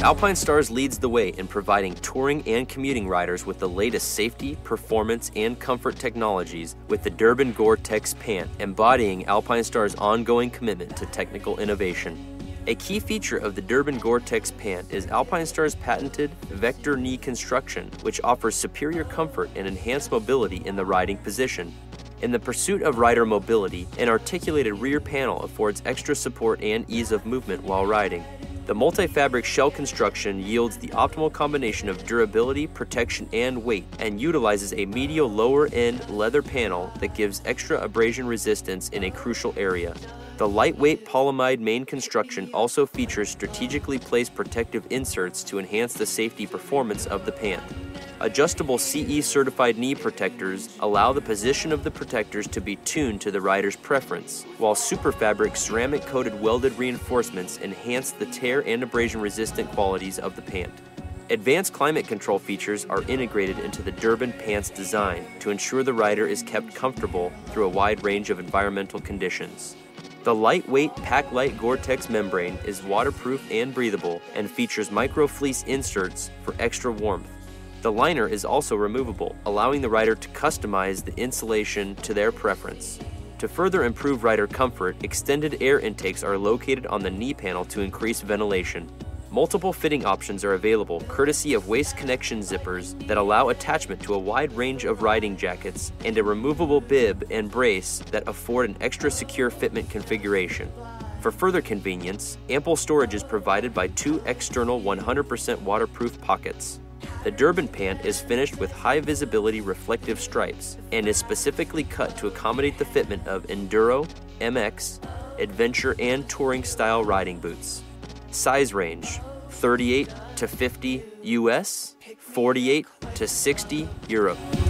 Alpinestars leads the way in providing touring and commuting riders with the latest safety, performance, and comfort technologies with the Durban Gore-Tex Pant, embodying Alpinestars' ongoing commitment to technical innovation. A key feature of the Durban Gore-Tex Pant is Alpinestars' patented Vector Knee Construction, which offers superior comfort and enhanced mobility in the riding position. In the pursuit of rider mobility, an articulated rear panel affords extra support and ease of movement while riding. The multi-fabric shell construction yields the optimal combination of durability, protection, and weight, and utilizes a medial lower-end leather panel that gives extra abrasion resistance in a crucial area. The lightweight polyamide main construction also features strategically placed protective inserts to enhance the safety performance of the pant. Adjustable CE-certified knee protectors allow the position of the protectors to be tuned to the rider's preference, while Superfabric ceramic-coated welded reinforcements enhance the tear and abrasion-resistant qualities of the pant. Advanced climate control features are integrated into the Durban pant's design to ensure the rider is kept comfortable through a wide range of environmental conditions. The lightweight Pack-Lite Gore-Tex membrane is waterproof and breathable and features micro-fleece inserts for extra warmth. The liner is also removable, allowing the rider to customize the insulation to their preference. To further improve rider comfort, extended air intakes are located on the knee panel to increase ventilation. Multiple fitting options are available, courtesy of waist connection zippers that allow attachment to a wide range of riding jackets, and a removable bib and brace that afford an extra secure fitment configuration. For further convenience, ample storage is provided by two external 100% waterproof pockets. The Durban pant is finished with high-visibility reflective stripes and is specifically cut to accommodate the fitment of Enduro, MX, Adventure, and Touring-style riding boots. Size range: 38 to 50 US, 48 to 60 Europe.